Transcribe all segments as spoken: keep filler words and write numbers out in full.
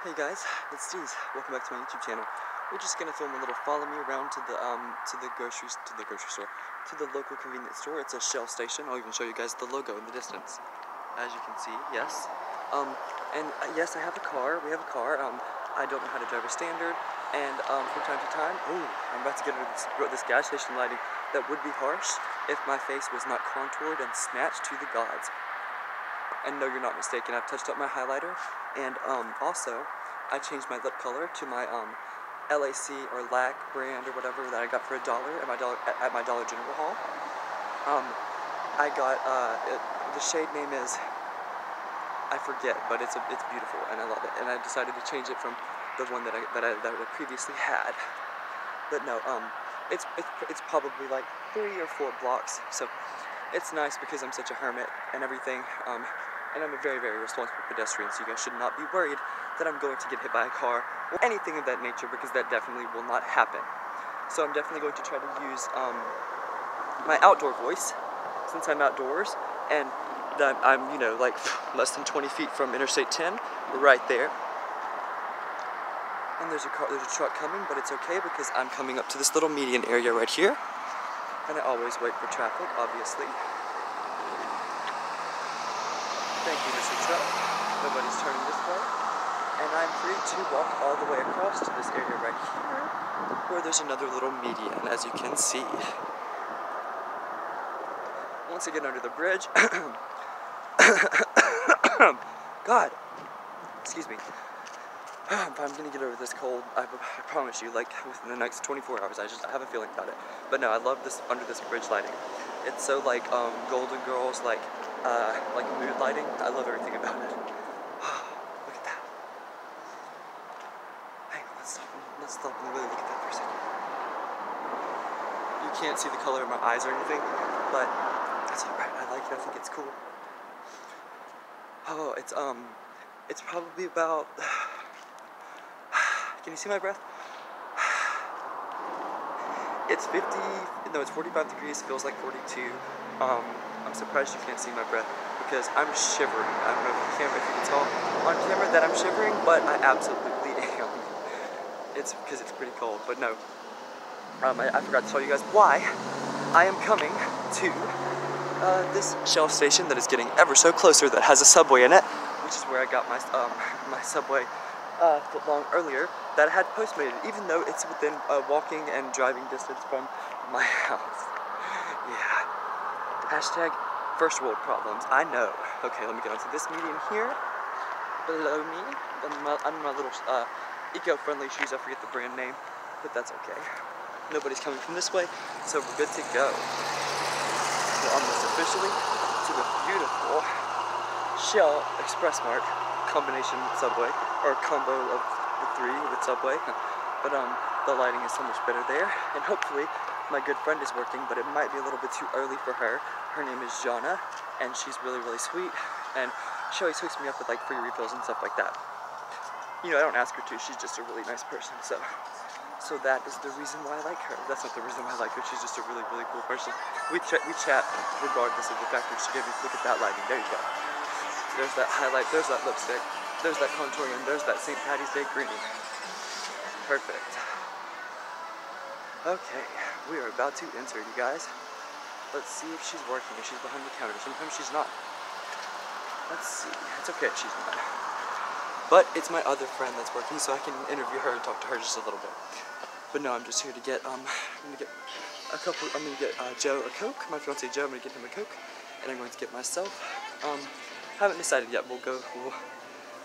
Hey guys, it's Steez. Welcome back to my YouTube channel. We're just gonna film a little follow me around to the um to the grocery to the grocery store to the local convenience store. It's a Shell station. I'll even show you guys the logo in the distance, as you can see. Yes, um, and uh, yes, I have a car. We have a car. Um, I don't know how to drive a standard, and um, from time to time, ooh, I'm about to get rid of this, this gas station lighting. That would be harsh if my face was not contoured and snatched to the gods. And no, you're not mistaken. I've touched up my highlighter, and um, also, I changed my lip color to my um, L A C or L A C brand or whatever that I got for a dollar at my dollar at my Dollar General haul. Um, I got uh, it, the shade name is, I forget, but it's a, it's beautiful and I love it. And I decided to change it from the one that I that I, that I previously had. But no, um, it's, it's it's probably like three or four blocks, so it's nice because I'm such a hermit and everything. Um, and I'm a very very responsible pedestrian, so you guys should not be worried that I'm going to get hit by a car or anything of that nature, because that definitely will not happen. So I'm definitely going to try to use um, my outdoor voice, since I'm outdoors and that I'm, you know, like less than twenty feet from Interstate ten, right there. And there's a car, there's a truck coming, but it's okay because I'm coming up to this little median area right here, and I always wait for traffic, obviously. Thank you, Mister Truck. Nobody's turning this way, and I'm free to walk all the way across to this area right here, where there's another little median, as you can see. Once I get under the bridge, God, excuse me. If I'm gonna get over this cold, I, I promise you, like within the next twenty-four hours, I just I have a feeling about it. But no, I love this under this bridge lighting. It's so like um, Golden Girls, like uh, like mood lighting. I love everything about it. Look at that. Hang on, let's stop. Let's stop and really look at that for a second. You can't see the color of my eyes or anything, but that's alright. I like it. I think it's cool. Oh, it's um, it's probably about. Can you see my breath? It's fifty, no, it's forty-five degrees, feels like forty-two. Um, I'm surprised you can't see my breath because I'm shivering. I don't know if you can, if you can tell on camera that I'm shivering, but I absolutely am. It's because it's pretty cold, but no. Um, I, I forgot to tell you guys why I am coming to uh, this Shell station that is getting ever so closer, that has a Subway in it, which is where I got my, um, my Subway Uh, foot long earlier that I had Postmated, even though it's within uh, walking and driving distance from my house. Yeah. Hashtag first world problems. I know. Okay, let me get onto this median here. Below me, under my, under my little uh, eco-friendly shoes. I forget the brand name, but that's okay. Nobody's coming from this way, so we're good to go. We're almost officially to the beautiful Shell Express Mart combination Subway, or combo of the three with Subway, but um, the lighting is so much better there, and hopefully my good friend is working, but it might be a little bit too early for her. Her name is Jana, and she's really, really sweet, and she always hooks me up with like free refills and stuff like that. You know, I don't ask her to, she's just a really nice person, so so that is the reason why I like her. That's not the reason why I like her, she's just a really, really cool person. We, ch we chat regardless of the fact that she gave me, look at that lighting, there you go. There's that highlight, there's that lipstick, there's that contouring, and there's that Saint Patty's Day greenie. Perfect. Okay, we are about to enter, you guys. Let's see if she's working, if she's behind the counter. Sometimes she's not. Let's see. It's okay if she's not. But it's my other friend that's working, so I can interview her and talk to her just a little bit. But no, I'm just here to get, um, I'm gonna get a couple, I'm gonna get uh, Joe a Coke. My fiance Joe, I'm gonna get him a Coke. And I'm going to get myself, um, haven't decided yet. We'll go. We'll,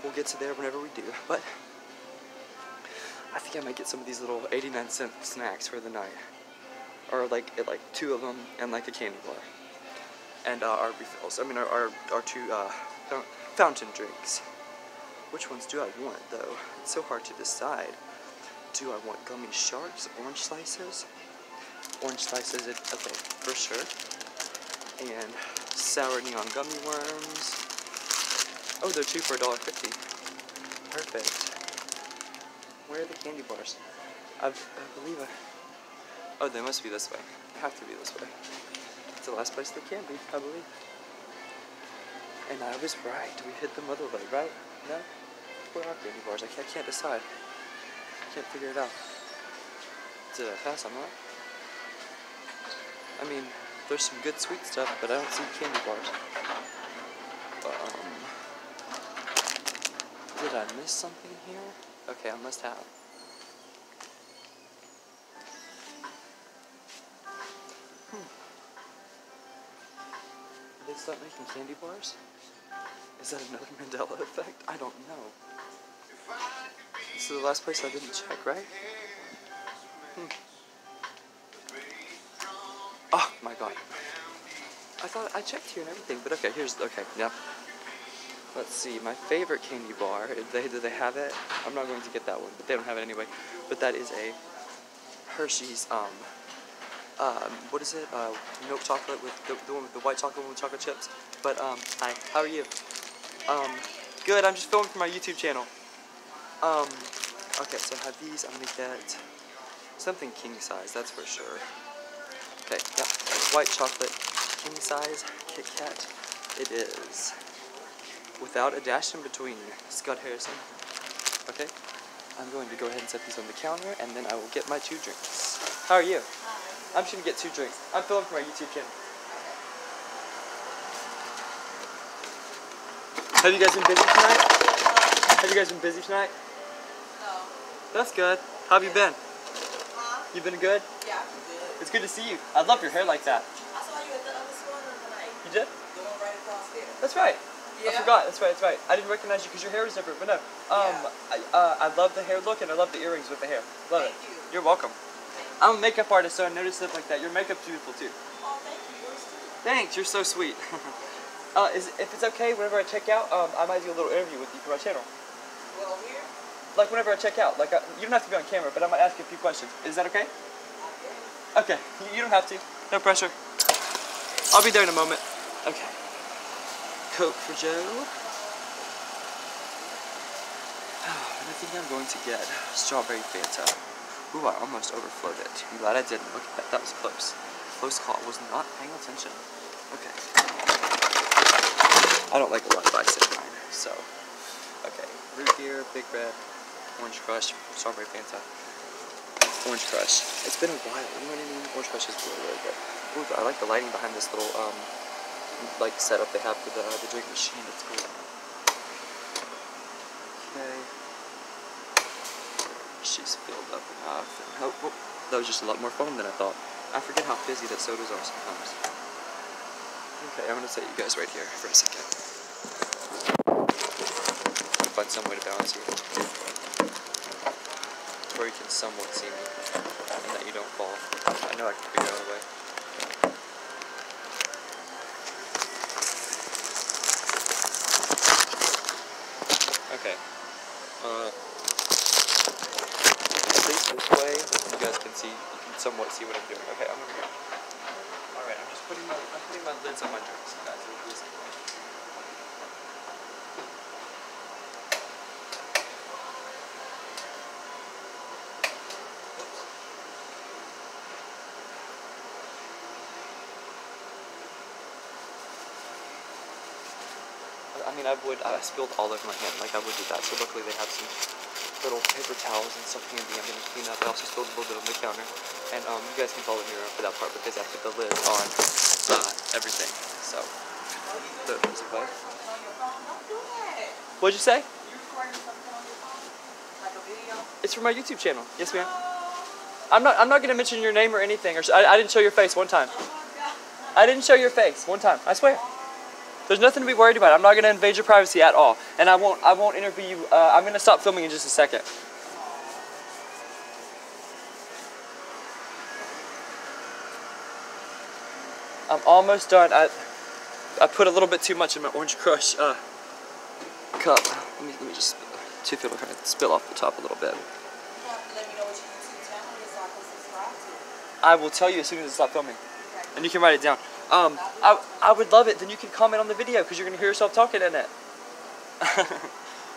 we'll get to there whenever we do. But I think I might get some of these little eighty-nine cent snacks for the night, or like like two of them and like a candy bar, and uh, our refills. I mean our our, our two uh, fountain drinks. Which ones do I want though? It's so hard to decide. Do I want gummy sharks, orange slices, orange slices? It, okay, for sure. And sour neon gummy worms. Oh, they're two for a dollar fifty. Perfect. Where are the candy bars? I, I believe I... Oh, they must be this way. They have to be this way. It's the last place they can be, I believe. And I was right. We hit the mother lode, right? No? chocolate rock candy bars. I can't, I can't decide. I can't figure it out. Did I pass on that? I mean, there's some good sweet stuff, but I don't see candy bars. Um, did I miss something here? Okay, I must have. Hmm. Did they stop making candy bars? Is that another Mandela effect? I don't know. This is the last place I didn't check, right? Hmm. Oh my god. I thought I checked here and everything, but okay, here's, okay, now. Let's see, my favorite candy bar, do they, do they have it? I'm not going to get that one, but they don't have it anyway. But that is a Hershey's, um, um, what is it? Uh, milk chocolate with, the, the one with the white chocolate one with chocolate chips. But, um, hi, how are you? Um, good, I'm just filming for my YouTube channel. Um, okay, so I have these. I'm gonna get something king size, that's for sure. Okay, yeah, white chocolate, king size, Kit Kat. It is, without a dash in between, Scott Harrison. Okay, I'm going to go ahead and set these on the counter, and then I will get my two drinks. How are you? I'm just gonna get two drinks. I'm filming for my YouTube channel. Have you guys been busy tonight? Have you guys been busy tonight? No. That's good. How have you been? Huh? You been good? Yeah, I've been good. It's good to see you. I love your hair like that. I saw you at the other store tonight. You did? The one right across there. That's right. Yeah. I forgot. That's right, that's right. I didn't recognize you because your hair was different, but no. Um, yeah. I, uh, I love the hair look and I love the earrings with the hair. Love it. Thank you. You're welcome. Thank you. I'm a makeup artist, so I noticed stuff like that. Your makeup's beautiful, too. Oh, thank you. Yours too. Thanks. You're so sweet. Uh, is, if it's okay, whenever I check out, um, I might do a little interview with you for my channel. Well, here? Like, whenever I check out. Like, I, you don't have to be on camera, but I might ask you a few questions. Is that okay? Okay. You, you don't have to. No pressure. I'll be there in a moment. Okay. Coke for Joe. Oh, and I think I'm going to get strawberry Fanta. Ooh, I almost overflowed it. I'm glad I didn't. Look at that. That was close. Close call. Was not paying attention. Okay. I don't like a lot of ice in mine, so, okay, Root Beer, Big Red, Orange Crush, Strawberry Fanta, Orange Crush. It's been a while, you know what I mean? Orange Crush is really, really good. Ooh, I like the lighting behind this little, um, like, setup they have for the, the drink machine. It's cool. Okay. She's filled up enough. Oh, oh, that was just a lot more foam than I thought. I forget how fizzy that sodas are sometimes. Okay, I'm going to set you guys right here for a second. Find some way to balance you. Where you can somewhat see me, and that you don't fall. I know I can figure out a way. Okay. Uh, at least this way, you guys can see, you can somewhat see what I'm doing. Okay, I'm going to go. Alright, I'm just putting my, I'm putting my lids on my drinks, so guys. It'll be a second. Oops. I mean, I would, I spilled all over my hand, like I would do that, so luckily they have some little paper towels and something in the end to clean up. I also spilled a little bit on the counter. And um, you guys can follow me around for that part because I put the lid on uh, everything. So, so there's a way. What'd you say? You're recording something on your phone, like a video. It's for my YouTube channel. Yes, ma'am. I'm not. I'm not gonna mention your name or anything. Or sh I, I didn't show your face one time. I didn't show your face one time. I swear. There's nothing to be worried about. I'm not gonna invade your privacy at all. And I won't. I won't interview you. Uh, I'm gonna stop filming in just a second. I'm almost done. I I put a little bit too much in my Orange Crush uh, cup. Let me, let me just spill, spill off the top a little bit. You have to let me know what your YouTube channel is so I can subscribe to it. I will tell you as soon as I stop filming. Okay. And you can write it down. Um, I, I would love it. Then you can comment on the video because you're going to hear yourself talking in it.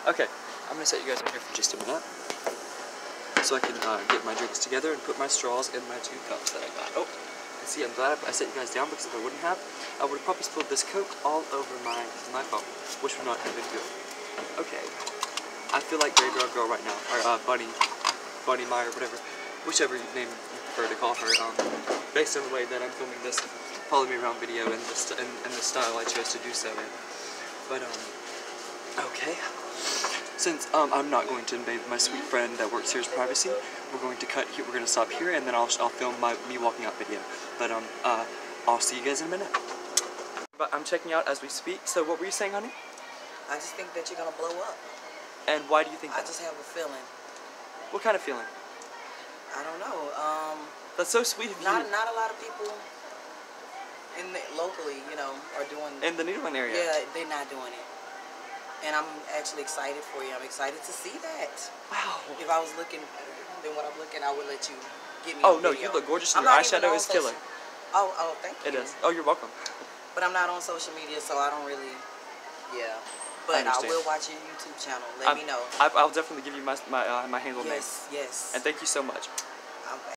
Okay. I'm going to set you guys up here for just a minute so I can uh, get my drinks together and put my straws in my two cups that I got. Oh. See, I'm glad I set you guys down because if I wouldn't have, I would have probably spilled this Coke all over my my phone, which would not have been good. Okay, I I feel like Gray Girl Girl right now, or uh, Bunny, Bunny Meyer, whatever, whichever name you prefer to call her. Um, based on the way that I'm filming this follow me around video and the st and, and the style I chose to do so in. But um, okay. Since um, I'm not going to invade my sweet friend that works here's privacy, we're going to cut here. We're going to stop here, and then I'll I'll film my me walking out video. But um, uh, I'll see you guys in a minute. But I'm checking out as we speak. So what were you saying, honey? I just think that you're gonna blow up. And why do you think that? I just have a feeling. What kind of feeling? I don't know. Um, That's so sweet of you. Not not a lot of people in the, locally, you know, are doing. In the Nederland area. Yeah, they're not doing it. And I'm actually excited for you. I'm excited to see that. Wow. If I was looking, then what I'm looking, I would let you get me. Oh no, video. You look gorgeous. And your eyeshadow is killer. Oh oh, thank you. It is. Oh, you're welcome. But I'm not on social media, so I don't really. Yeah. But I, I will watch your YouTube channel. Let I'm, me know. I'll definitely give you my my, uh, my handle name. Yes, yes. And thank you so much. I'm